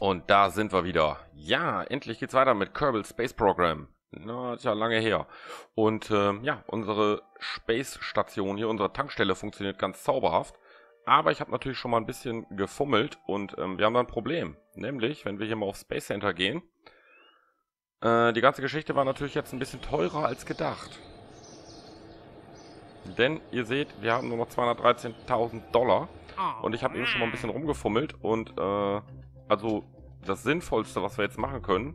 Und da sind wir wieder. Ja, endlich geht's weiter mit Kerbal Space Program. Na, ist ja lange her. Und ja, unsere Space Station hier, unsere Tankstelle funktioniert ganz zauberhaft. Aber ich habe natürlich schon mal ein bisschen gefummelt und wir haben da ein Problem. Nämlich, wenn wir hier mal auf Space Center gehen, die ganze Geschichte war natürlich jetzt ein bisschen teurer als gedacht. Denn ihr seht, wir haben nur noch 213.000 $. Und ich habe eben schon mal ein bisschen rumgefummelt und also das Sinnvollste, was wir jetzt machen können,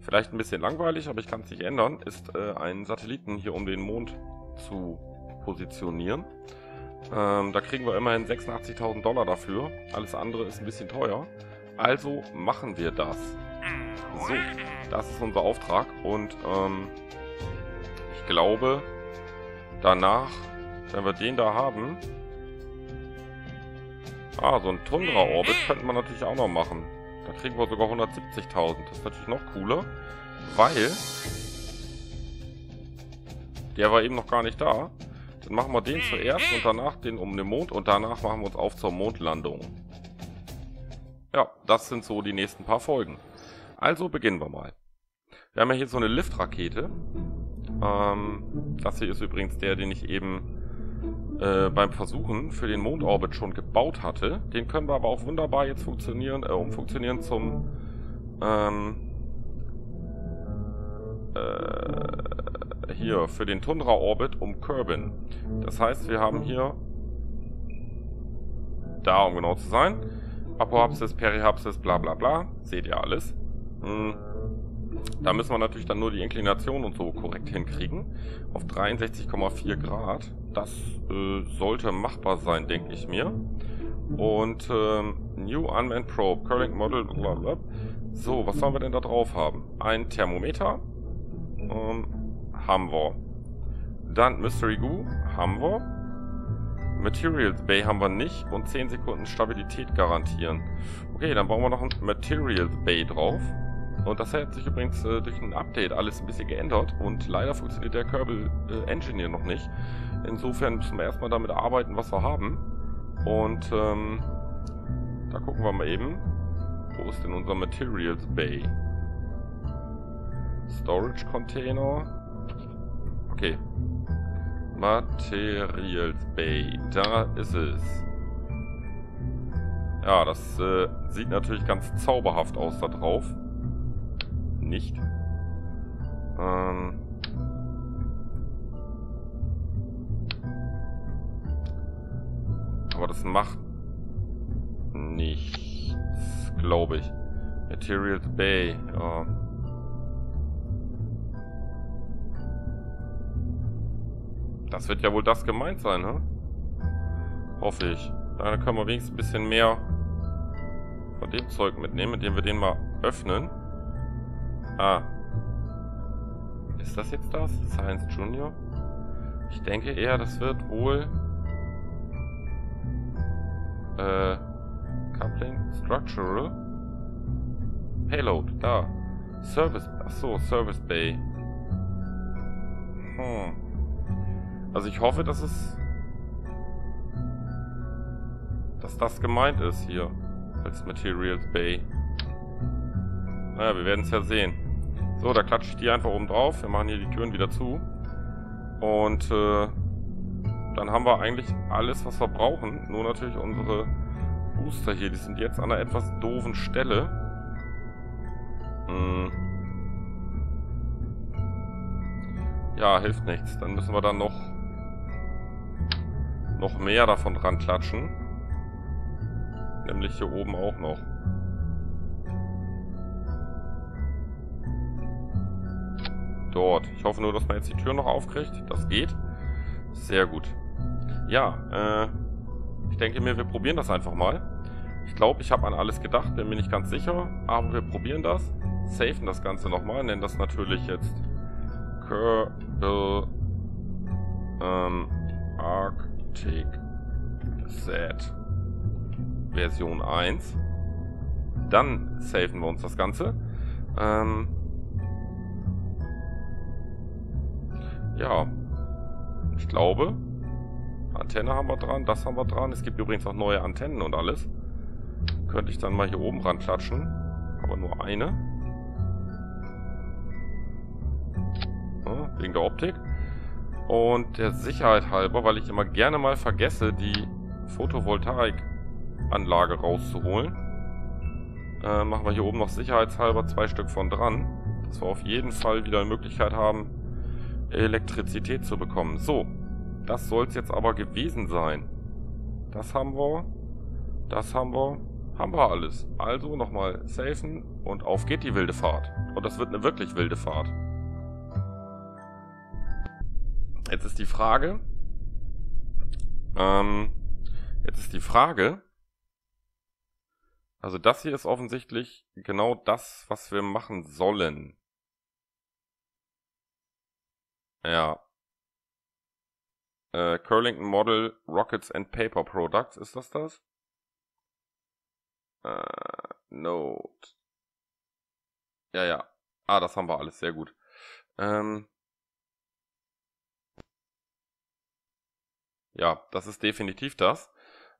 vielleicht ein bisschen langweilig, aber ich kann es nicht ändern, ist einen Satelliten hier um den Mond zu positionieren. Da kriegen wir immerhin 86.000 $ dafür. Alles andere ist ein bisschen teuer. Also machen wir das. So, das ist unser Auftrag und ich glaube, danach, wenn wir den da haben, so ein Tundra-Orbit könnte man natürlich auch noch machen. Da kriegen wir sogar 170.000. Das ist natürlich noch cooler, weil der war eben noch gar nicht da. Dann machen wir den zuerst und danach den um den Mond und danach machen wir uns auf zur Mondlandung. Ja, das sind so die nächsten paar Folgen. Also beginnen wir mal. Wir haben ja hier so eine Liftrakete. Das hier ist übrigens der, den ich eben beim Versuchen für den Mondorbit schon gebaut hatte. Den können wir aber auch wunderbar jetzt umfunktionieren zum hier für den Tundra-Orbit um Kerbin. Das heißt, wir haben hier da, um genau zu sein, Apoapsis, Perihapsis, bla bla bla. Seht ihr alles. Da müssen wir natürlich dann nur die Inklination und so korrekt hinkriegen. Auf 63,4 Grad. Das sollte machbar sein, denke ich mir. Und New Unmanned Probe, Curling Model, blablabla. So, was sollen wir denn da drauf haben? Ein Thermometer. Haben wir. Dann Mystery Goo. Haben wir. Materials Bay haben wir nicht. Und 10 Sekunden Stabilität garantieren. Okay, dann bauen wir noch ein Materials Bay drauf. Und das hat sich übrigens durch ein Update alles ein bisschen geändert und leider funktioniert der Kerbal Engineer noch nicht. Insofern müssen wir erstmal damit arbeiten, was wir haben. Und da gucken wir mal eben, wo ist denn unser Materials Bay? Storage Container. Okay. Materials Bay, da ist es. Ja, das sieht natürlich ganz zauberhaft aus da drauf. Nicht. Aber das macht nichts, glaube ich. Materials Bay, ja. Das wird ja wohl das gemeint sein, ne? Hoffe ich. Da können wir wenigstens ein bisschen mehr von dem Zeug mitnehmen, indem wir den mal öffnen. Ist das jetzt das? Science Junior? Ich denke eher, das wird wohl Coupling Structural Payload, da Service, achso, Service Bay. Also ich hoffe, dass es das gemeint ist hier als Materials Bay. Naja, wir werden es ja sehen. So, da klatsche ich die einfach oben drauf. Wir machen hier die Türen wieder zu. Und dann haben wir eigentlich alles, was wir brauchen. Nur natürlich unsere Booster hier. Die sind jetzt an einer etwas doofen Stelle. Ja, hilft nichts. Dann müssen wir dann noch mehr davon dran klatschen. Nämlich hier oben auch noch. Dort. Ich hoffe nur, dass man jetzt die Tür noch aufkriegt. Das geht. Sehr gut. Ja, ich denke mir, wir probieren das einfach mal. Ich glaube, ich habe an alles gedacht, bin mir nicht ganz sicher, aber wir probieren das. Safen das Ganze nochmal, nennen das natürlich jetzt Kerbal Arctic Set Version 1. Dann safen wir uns das Ganze. Ja, ich glaube, Antenne haben wir dran, das haben wir dran. Es gibt übrigens auch neue Antennen und alles. Könnte ich dann mal hier oben ran klatschen. aber nur eine. Ja, wegen der Optik. Und der Sicherheit halber, weil ich immer gerne mal vergesse, die Photovoltaikanlage rauszuholen, machen wir hier oben noch sicherheitshalber 2 Stück von dran, dass wir auf jeden Fall wieder eine Möglichkeit haben, Elektrizität zu bekommen. So, das soll es jetzt aber gewesen sein. Das haben wir. Das haben wir. Haben wir alles. Also nochmal safen und auf geht die wilde Fahrt. Und das wird eine wirklich wilde Fahrt. Jetzt ist die Frage, also das hier ist offensichtlich genau das, was wir machen sollen. Ja. Curling Model Rockets and Paper Products, ist das das? Note. Ja, ja. Ah, das haben wir alles, sehr gut. Ja, das ist definitiv das.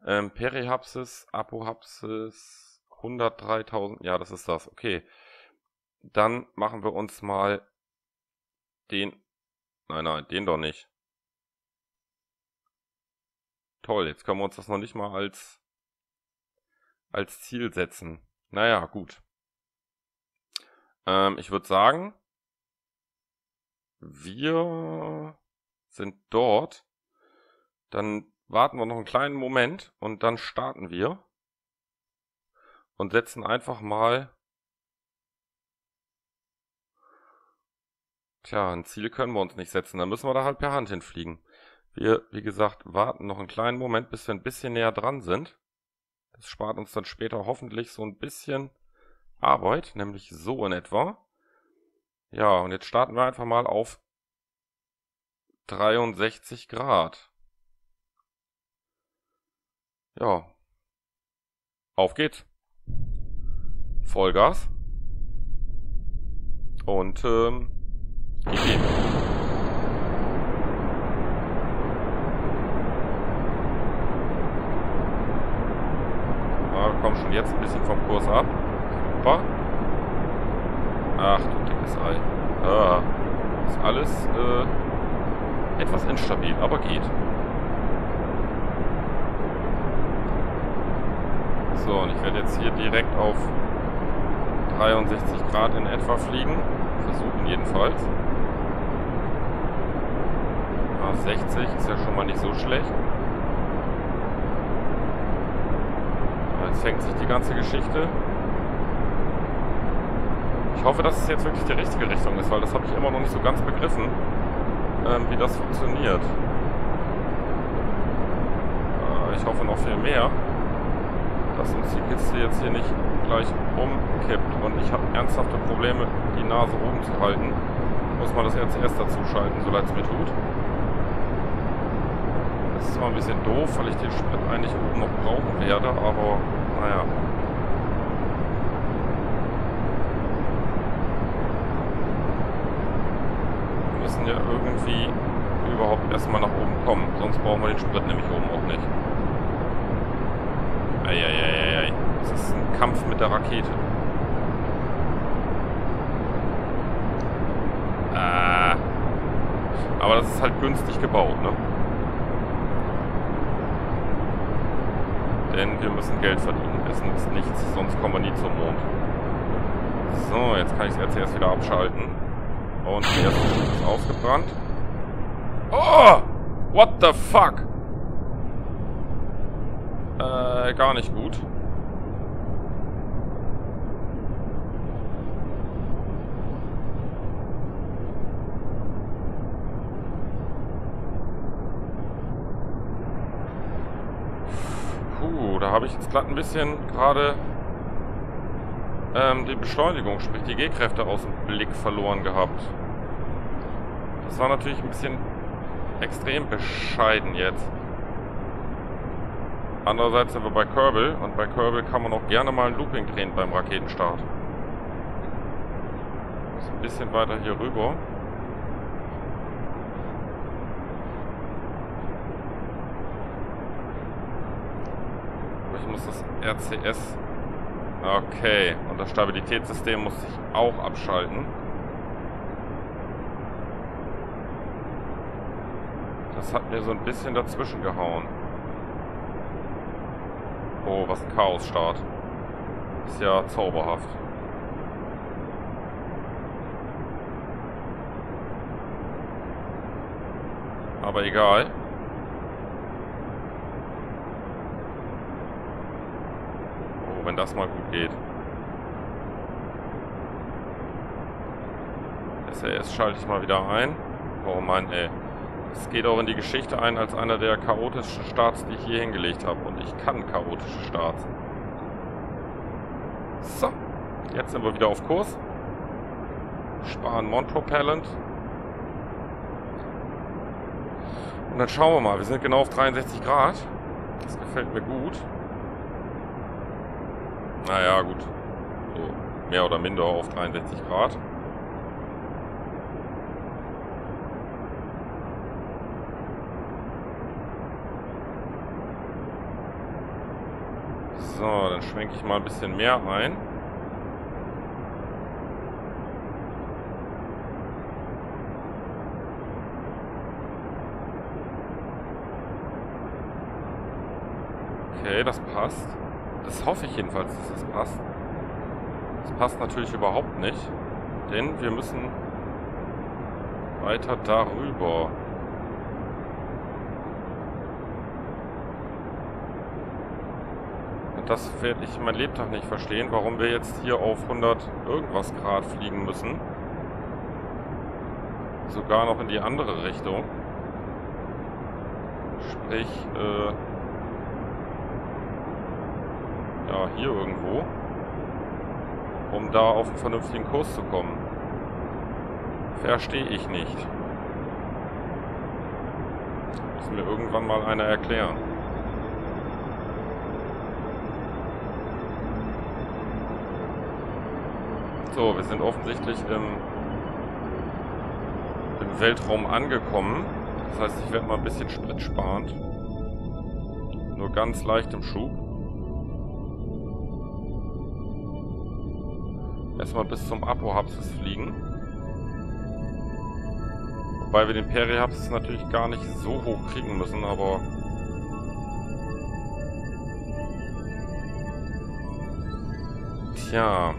Perihapsis, Apoapsis, 103.000. Ja, das ist das. Okay. Dann machen wir uns mal den... Nein, nein, den doch nicht. Toll, jetzt können wir uns das noch nicht mal als Ziel setzen. Naja, gut. Ich würde sagen, wir sind dort. Dann warten wir noch einen kleinen Moment und dann starten wir und setzen einfach mal, tja, ein Ziel können wir uns nicht setzen, dann müssen wir da halt per Hand hinfliegen. Wir, wie gesagt, warten noch einen kleinen Moment, bis wir ein bisschen näher dran sind. Das spart uns dann später hoffentlich so ein bisschen Arbeit, nämlich so in etwa. Ja, und jetzt starten wir einfach mal auf 63 Grad. Ja, auf geht's. Vollgas. Und ich gehe. Ja, komm schon jetzt ein bisschen vom Kurs ab. Super. Ach du dickes Ei. Ah, ist alles etwas instabil, aber geht. So, und ich werde jetzt hier direkt auf 63 Grad in etwa fliegen. Versuchen jedenfalls. Ja, 60 ist ja schon mal nicht so schlecht. Jetzt fängt sich die ganze Geschichte. Ich hoffe, dass es jetzt wirklich die richtige Richtung ist, weil das habe ich immer noch nicht so ganz begriffen, wie das funktioniert. Ich hoffe noch viel mehr, dass uns die Kiste jetzt hier nicht gleich umkippt. Und ich habe ernsthafte Probleme, die Nase oben zu halten. Muss man das RCS dazu schalten, so leid es mir tut. Das ist zwar ein bisschen doof, weil ich den Sprit eigentlich oben noch brauchen werde, aber naja. Wir müssen ja irgendwie überhaupt erstmal nach oben kommen, sonst brauchen wir den Sprit nämlich oben auch nicht. Eieieiei, das ist ein Kampf mit der Rakete. Ah. Aber das ist halt günstig gebaut, ne? Denn wir müssen Geld verdienen. Es nutzt nichts, sonst kommen wir nie zum Mond. So, jetzt kann ich das RCS wieder abschalten. Und die erste Stufe ist ausgebrannt. Oh! What the fuck? Gar nicht gut. Puh, da habe ich jetzt gerade ein bisschen gerade die Beschleunigung, sprich die G-Kräfte aus dem Blick verloren gehabt. Das war natürlich ein bisschen extrem bescheiden jetzt. Andererseits sind wir bei Kerbal und bei Kerbal kann man auch gerne mal ein Looping drehen beim Raketenstart. Ist ein bisschen weiter hier rüber. Aber ich muss das RCS Okay, und das Stabilitätssystem muss sich auch abschalten. Das hat mir so ein bisschen dazwischen gehauen. Oh, was ein Chaosstart. Ist ja zauberhaft. Aber egal. Oh, wenn das mal gut geht. SAS schalte ich mal wieder ein. Oh Mann, ey. Es geht auch in die Geschichte ein als einer der chaotischsten Starts, die ich hier hingelegt habe. Und ich kann chaotische Starts. So, jetzt sind wir wieder auf Kurs. Sparen Mono-Propellant. Und dann schauen wir mal. Wir sind genau auf 63 Grad. Das gefällt mir gut. Naja, gut. So, mehr oder minder auf 63 Grad. So, dann schwenke ich mal ein bisschen mehr ein. Okay, das passt. Das hoffe ich jedenfalls, dass das passt. Das passt natürlich überhaupt nicht, denn wir müssen weiter darüber. Das werde ich mein Lebtag nicht verstehen, warum wir jetzt hier auf 100 irgendwas Grad fliegen müssen. Sogar noch in die andere Richtung. Sprich, ja, hier irgendwo. Um da auf einen vernünftigen Kurs zu kommen. Verstehe ich nicht. Muss mir irgendwann mal einer erklären. So, wir sind offensichtlich im Weltraum angekommen. Das heißt, ich werde mal ein bisschen Sprit sparen. Nur ganz leicht im Schub. Erstmal bis zum Apoapsis fliegen. Wobei wir den Perihapsis natürlich gar nicht so hoch kriegen müssen, aber... Tja...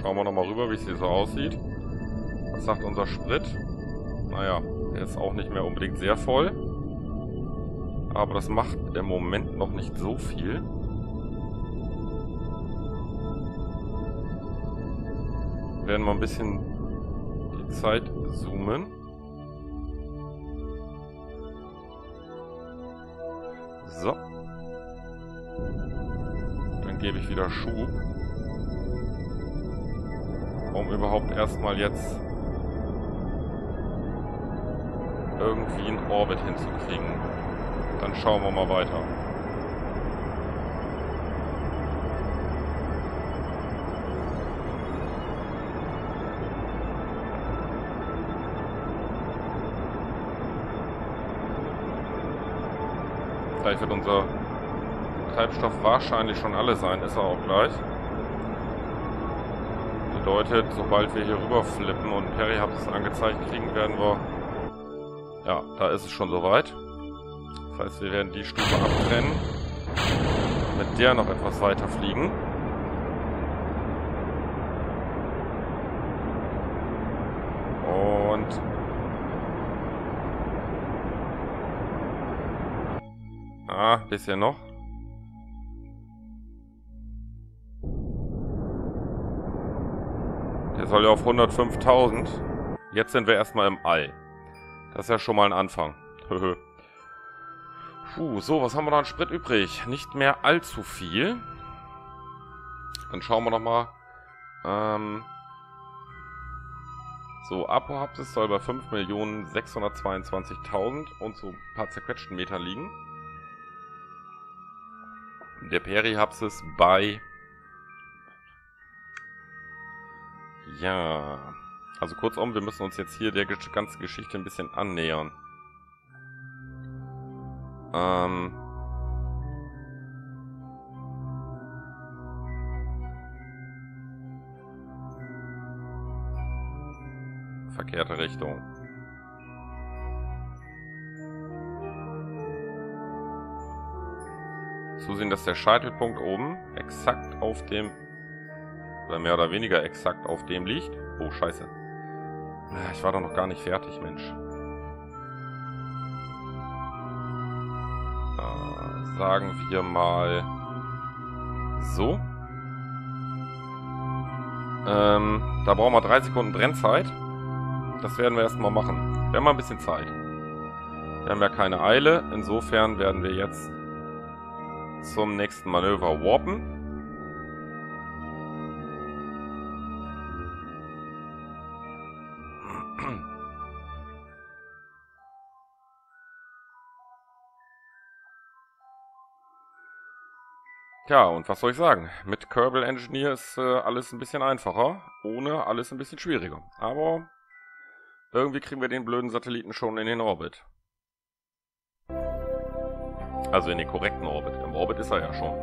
Schauen wir nochmal rüber, wie es hier so aussieht. Was sagt unser Sprit? Naja, der ist auch nicht mehr unbedingt sehr voll. Aber das macht im Moment noch nicht so viel. Wir werden mal ein bisschen die Zeit zoomen. So. Dann gebe ich wieder Schub. Um überhaupt erstmal jetzt irgendwie einen Orbit hinzukriegen. Dann schauen wir mal weiter. Gleich wird unser Treibstoff wahrscheinlich schon alle sein, ist er auch gleich. Bedeutet, sobald wir hier rüber flippen und Perihapsis angezeigt kriegen, werden wir... Ja, da ist es schon soweit. Das heißt, wir werden die Stufe abtrennen. Mit der noch etwas weiter fliegen. Und... Ah, bisschen noch. Soll ja auf 105.000. Jetzt sind wir erstmal im All. Das ist ja schon mal ein Anfang. Puh, so, was haben wir noch an Sprit übrig? Nicht mehr allzu viel. Dann schauen wir nochmal. So, Apoapsis soll bei 5.622.000 und so ein paar zerquetschten Metern liegen. Der Perihapsis bei... Ja. Also kurzum, wir müssen uns jetzt hier der ganzen Geschichte ein bisschen annähern. Verkehrte Richtung. Zusehen, dass der Scheitelpunkt oben exakt auf dem, oder mehr oder weniger exakt auf dem liegt. Oh, scheiße. Ich war doch noch gar nicht fertig, Mensch. Sagen wir mal so. Da brauchen wir 3 Sekunden Brennzeit. Das werden wir erstmal machen. Wir haben mal ein bisschen Zeit. Wir haben ja keine Eile. Insofern werden wir jetzt zum nächsten Manöver warpen. Ja, und was soll ich sagen? Mit Kerbal Engineer ist alles ein bisschen einfacher, ohne alles ein bisschen schwieriger. Aber irgendwie kriegen wir den blöden Satelliten schon in den Orbit. Also in den korrekten Orbit. Im Orbit ist er ja schon.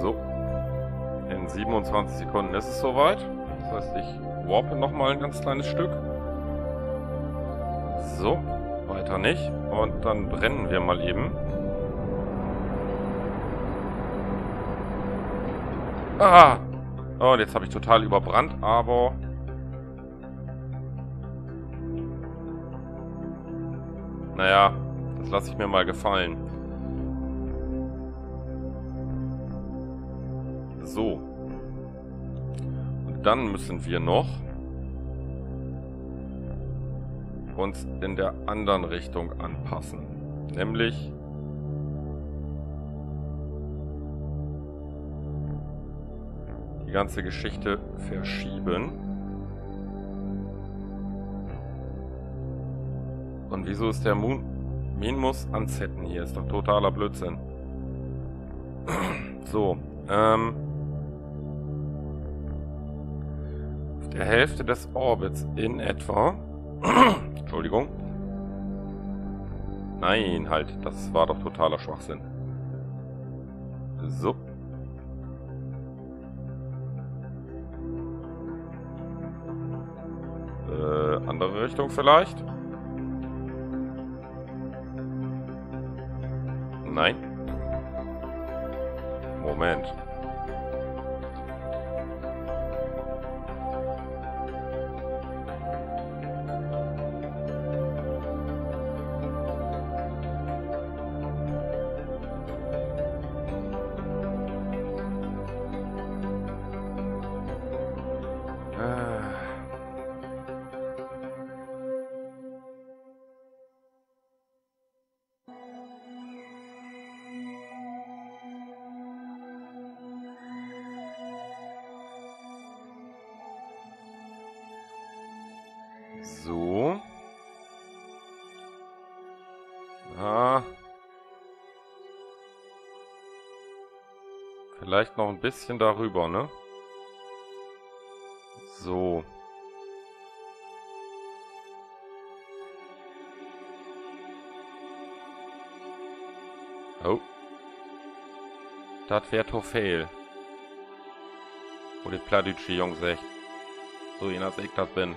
So. In 27 Sekunden ist es soweit. Das heißt, ich warpe nochmal ein ganz kleines Stück. So. Weiter nicht. Und dann brennen wir mal eben. Ah! Oh, und jetzt habe ich total überbrannt, aber... Naja, das lasse ich mir mal gefallen. So. Und dann müssen wir noch... uns in der anderen Richtung anpassen. Nämlich... die ganze Geschichte verschieben. Und wieso ist der Minmus anzetten hier? Ist doch totaler Blödsinn. So, auf der Hälfte des Orbits in etwa... Entschuldigung. Nein, halt. Das war doch totaler Schwachsinn. So. Andere Richtung vielleicht? Nein. Moment. So. Ah. Vielleicht noch ein bisschen darüber, ne? So. Oh. Das wäre to fail. Wo die Pladütschi Jungs echt. So, je nachdem ich das bin.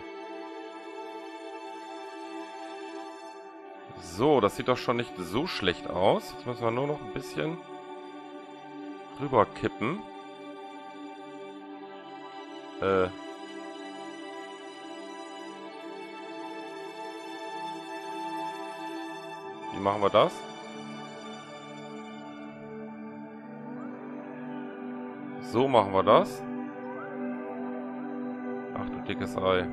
So, das sieht doch schon nicht so schlecht aus. Jetzt müssen wir nur noch ein bisschen rüberkippen. Wie machen wir das? So machen wir das. Ach du dickes Ei.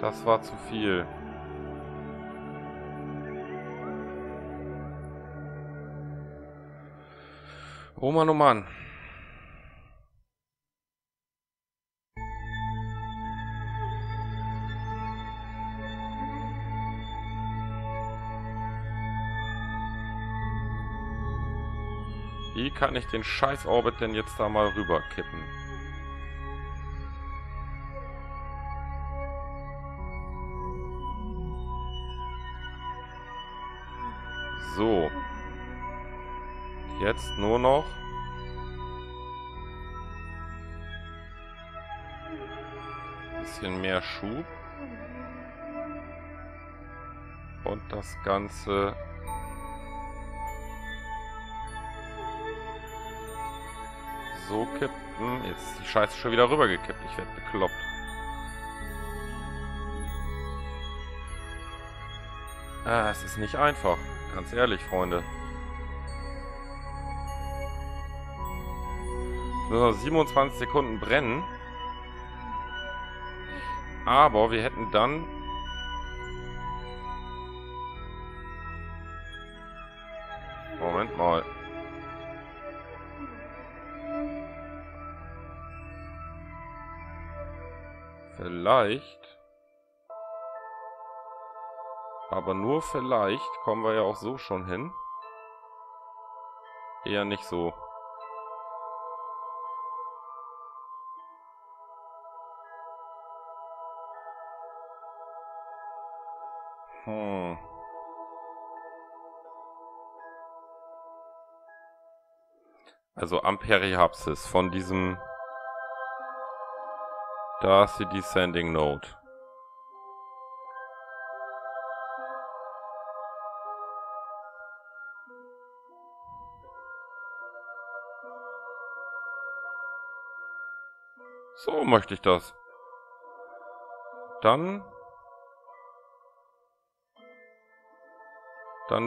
Das war zu viel. Oh Mann, oh Mann. Wie kann ich den Scheiß-Orbit denn jetzt da mal rüber kippen? So. Jetzt nur noch. Ein bisschen mehr Schub. Und das Ganze so kippen. Jetzt ist die Scheiße schon wieder rübergekippt. Ich werde bekloppt. Ah, es ist nicht einfach. Ganz ehrlich, Freunde. Nur noch 27 Sekunden brennen. Aber wir hätten dann Moment mal. Vielleicht, aber nur vielleicht kommen wir ja auch so schon hin. Eher nicht so. Also am Periapsis von diesem. Da ist die Descending Node. So möchte ich das. Dann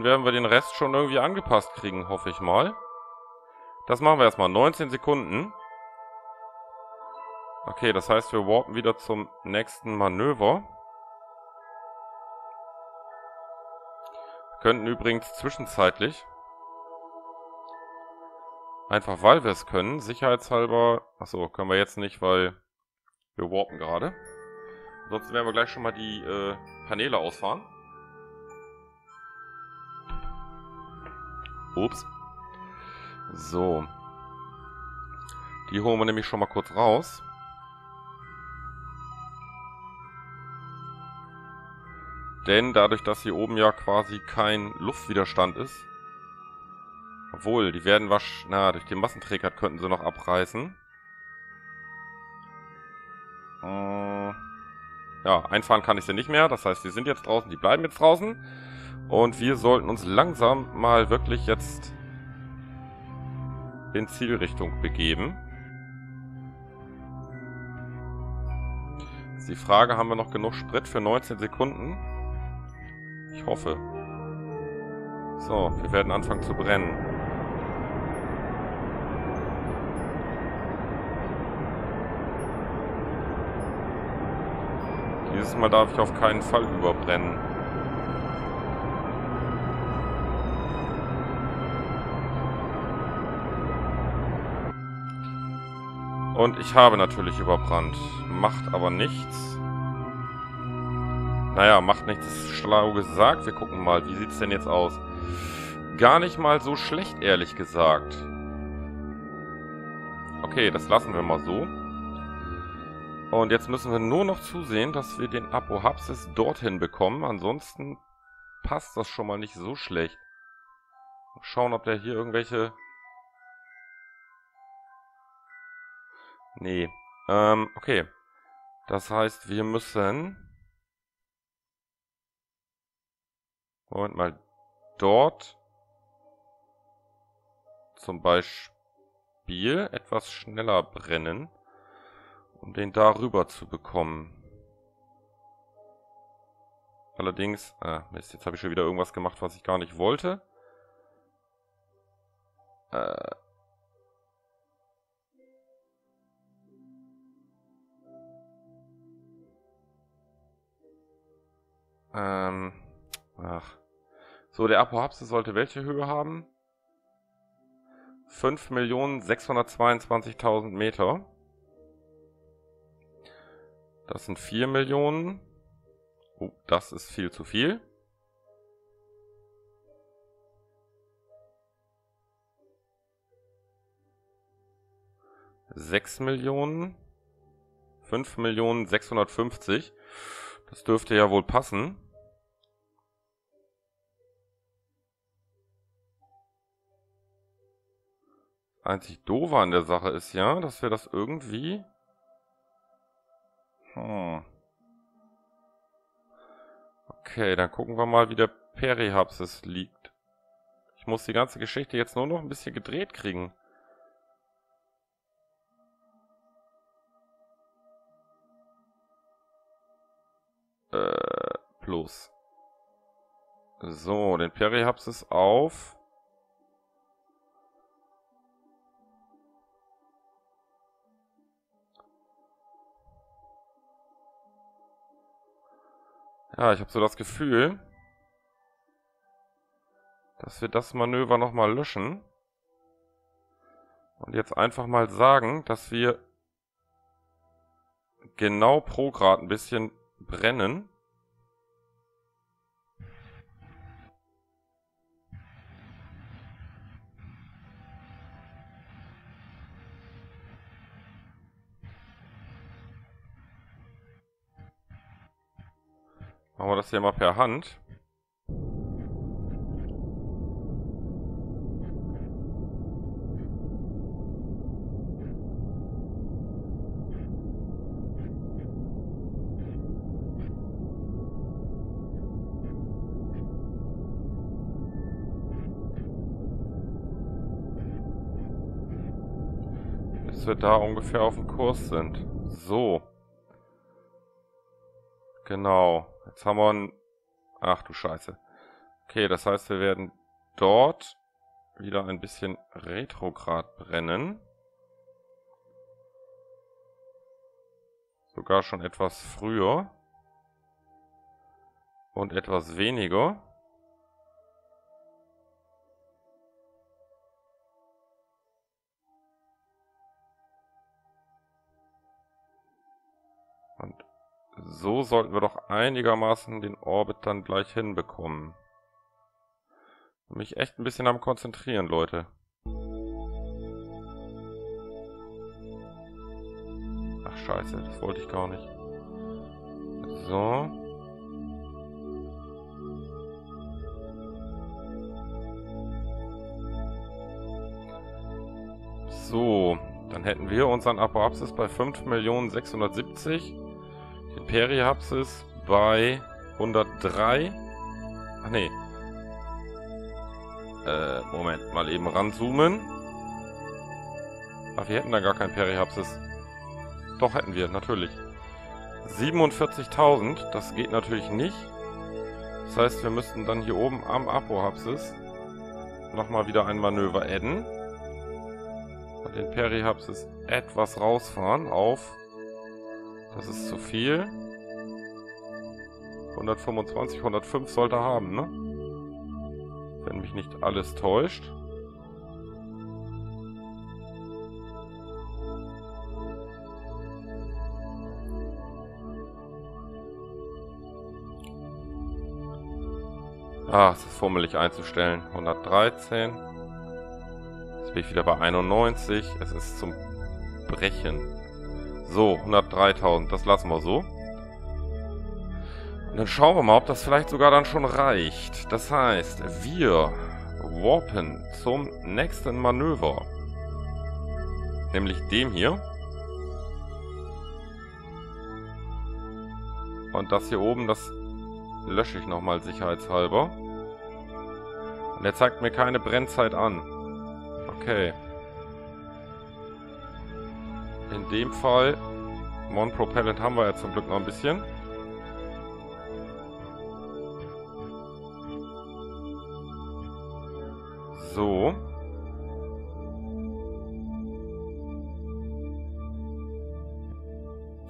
werden wir den Rest schon irgendwie angepasst kriegen, hoffe ich mal. Das machen wir erstmal. 19 Sekunden. Okay, das heißt, wir warpen wieder zum nächsten Manöver. Wir könnten übrigens zwischenzeitlich, einfach weil wir es können, sicherheitshalber, achso, können wir jetzt nicht, weil wir warpen gerade. Ansonsten werden wir gleich schon mal die Paneele ausfahren. Ups. So. Die holen wir nämlich schon mal kurz raus. Denn dadurch, dass hier oben ja quasi kein Luftwiderstand ist. Obwohl, die werden wahrscheinlich... Na, durch den Massenträger könnten sie noch abreißen. Ja, einfahren kann ich sie nicht mehr. Das heißt, wir sind jetzt draußen, die bleiben jetzt draußen. Und wir sollten uns langsam mal wirklich jetzt in Zielrichtung begeben. Jetzt die Frage, haben wir noch genug Sprit für 19 Sekunden? Ich hoffe. So, wir werden anfangen zu brennen. Dieses Mal darf ich auf keinen Fall überbrennen. Und ich habe natürlich überbrannt. Macht aber nichts. Naja, macht nichts, ist schlau gesagt. Wir gucken mal, wie sieht es denn jetzt aus? Gar nicht mal so schlecht, ehrlich gesagt. Okay, das lassen wir mal so. Und jetzt müssen wir nur noch zusehen, dass wir den Apoapsis dorthin bekommen. Ansonsten passt das schon mal nicht so schlecht. Mal schauen, ob der hier irgendwelche... Nee. Okay. Das heißt, wir müssen... Moment mal. Dort zum Beispiel etwas schneller brennen, um den da rüber zu bekommen. Allerdings... Ah, Mist. Jetzt habe ich schon wieder irgendwas gemacht, was ich gar nicht wollte. Ach. So, der Apoapsis sollte welche Höhe haben? 5.622.000 Meter. Das sind 4 Millionen. Oh, das ist viel zu viel. $5.650.000. Das dürfte ja wohl passen. Einzig doof an der Sache ist ja, dass wir das irgendwie... Okay, dann gucken wir mal, wie der Perihapsis liegt. Ich muss die ganze Geschichte jetzt nur noch ein bisschen gedreht kriegen. Plus. So, den Perihapsis auf... ich habe so das Gefühl, dass wir das Manöver nochmal löschen und jetzt einfach mal sagen, dass wir genau pro Grad ein bisschen brennen. Machen wir das hier mal per Hand. Bis wir da ungefähr auf dem Kurs sind. So. Genau. Jetzt haben wir einen... Ach du Scheiße. Okay, das heißt, wir werden dort wieder ein bisschen retrograd brennen. Sogar schon etwas früher. Und etwas weniger. Und... so sollten wir doch einigermaßen den Orbit dann gleich hinbekommen. Mich echt ein bisschen am Konzentrieren, Leute. Ach scheiße, das wollte ich gar nicht. So. So, dann hätten wir unseren Apoapsis bei 5.670.000. Den Perihapsis bei 103. Ach nee. Moment, mal eben ranzoomen. Ach, wir hätten da gar keinen Perihapsis. Doch, hätten wir, natürlich. 47.000, das geht natürlich nicht. Das heißt, wir müssten dann hier oben am Apoapsis nochmal wieder ein Manöver adden. Und den Perihapsis etwas rausfahren auf... Das ist zu viel. 125, 105 sollte er haben, ne? Wenn mich nicht alles täuscht. Ah, es ist fummelig einzustellen. 113. Jetzt bin ich wieder bei 91. Es ist zum Brechen. So, 103.000, das lassen wir so. Und dann schauen wir mal, ob das vielleicht sogar dann schon reicht. Das heißt, wir warpen zum nächsten Manöver. Nämlich dem hier. Und das hier oben, das lösche ich nochmal sicherheitshalber. Und er zeigt mir keine Brennzeit an. Okay. In dem Fall, Mono-Propellant haben wir ja zum Glück noch ein bisschen. So.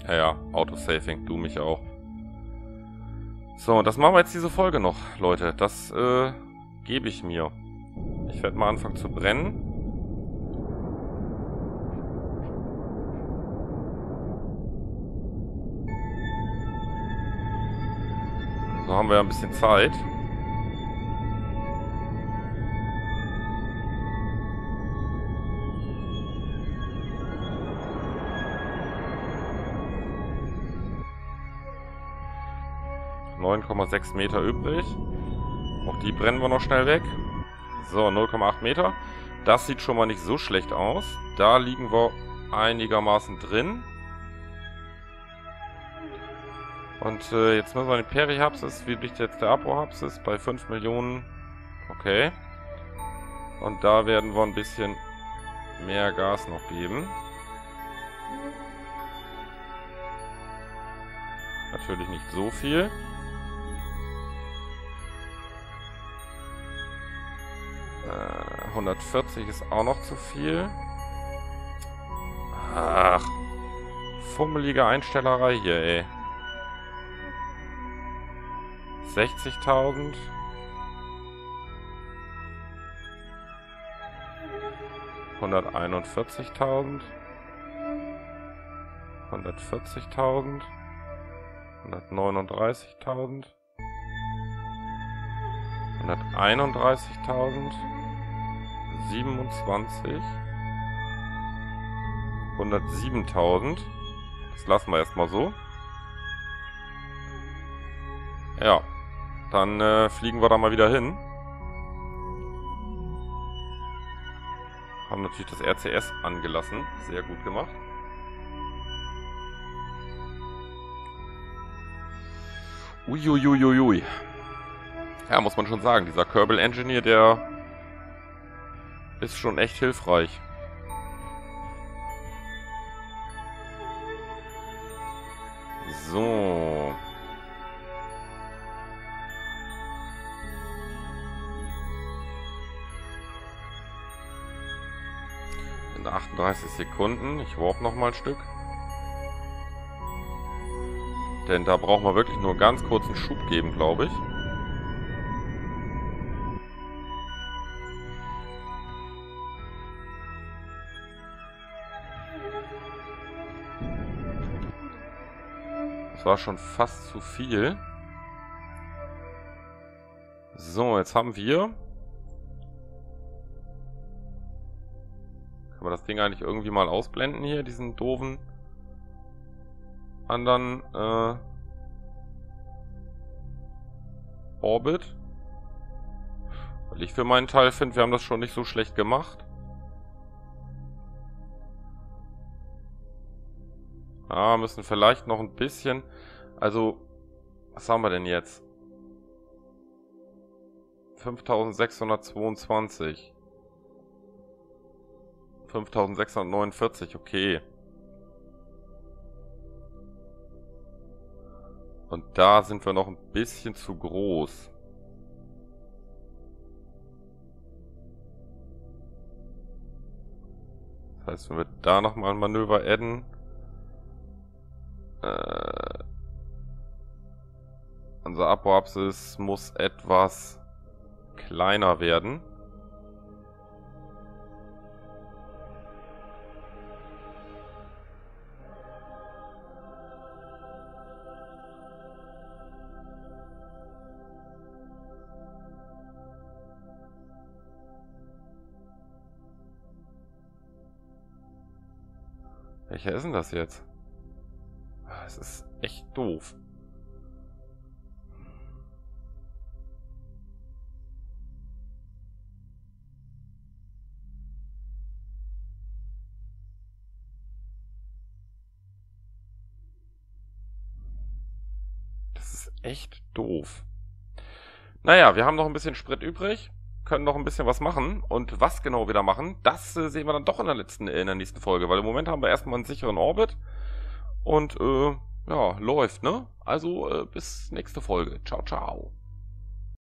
Ja, Autosaving, du mich auch. So, das machen wir jetzt diese Folge noch, Leute. Das gebe ich mir. Ich werde mal anfangen zu brennen. So haben wir ja ein bisschen Zeit. ,6 Meter übrig. Auch die brennen wir noch schnell weg. So, 0,8 Meter. Das sieht schon mal nicht so schlecht aus. Da liegen wir einigermaßen drin. Und jetzt müssen wir den Perihapsis. Wie liegt jetzt der Apoapsis? Bei 5 Millionen. Okay. Und da werden wir ein bisschen mehr Gas noch geben. Natürlich nicht so viel. Uh, 140 ist auch noch zu viel. Ach, fummelige Einstellerei hier, ey. 60.000. ,141.000. 140.000. 139.000. 131.000. 27. 107.000. Das lassen wir erstmal so. Ja. Dann fliegen wir da mal wieder hin. Haben natürlich das RCS angelassen. Sehr gut gemacht. Uiuiuiui. Ui, ui, ui. Ja, muss man schon sagen. Dieser Kerbal Engineer, der ist schon echt hilfreich. So. In 38 Sekunden. Ich warp nochmal ein Stück. Denn da brauchen wir wirklich nur ganz kurzen Schub geben, glaube ich. Das war schon fast zu viel. So, jetzt haben wir... Kann man das Ding eigentlich irgendwie mal ausblenden hier, diesen doofen anderen Orbit? Weil ich für meinen Teil finde, wir haben das schon nicht so schlecht gemacht. Ah, müssen vielleicht noch ein bisschen... Also, was haben wir denn jetzt? 5622. 5649, okay. Und da sind wir noch ein bisschen zu groß. Das heißt, wenn wir da nochmal ein Manöver adden... Unser Apoapsis muss etwas kleiner werden. Welcher ist denn das jetzt? Das ist echt doof. Das ist echt doof. Naja, wir haben noch ein bisschen Sprit übrig. Können noch ein bisschen was machen. Und was genau wir da machen, das sehen wir dann doch in der nächsten Folge. Weil im Moment haben wir erstmal einen sicheren Orbit. Und ja, läuft, ne? Also bis nächste Folge. Ciao, ciao.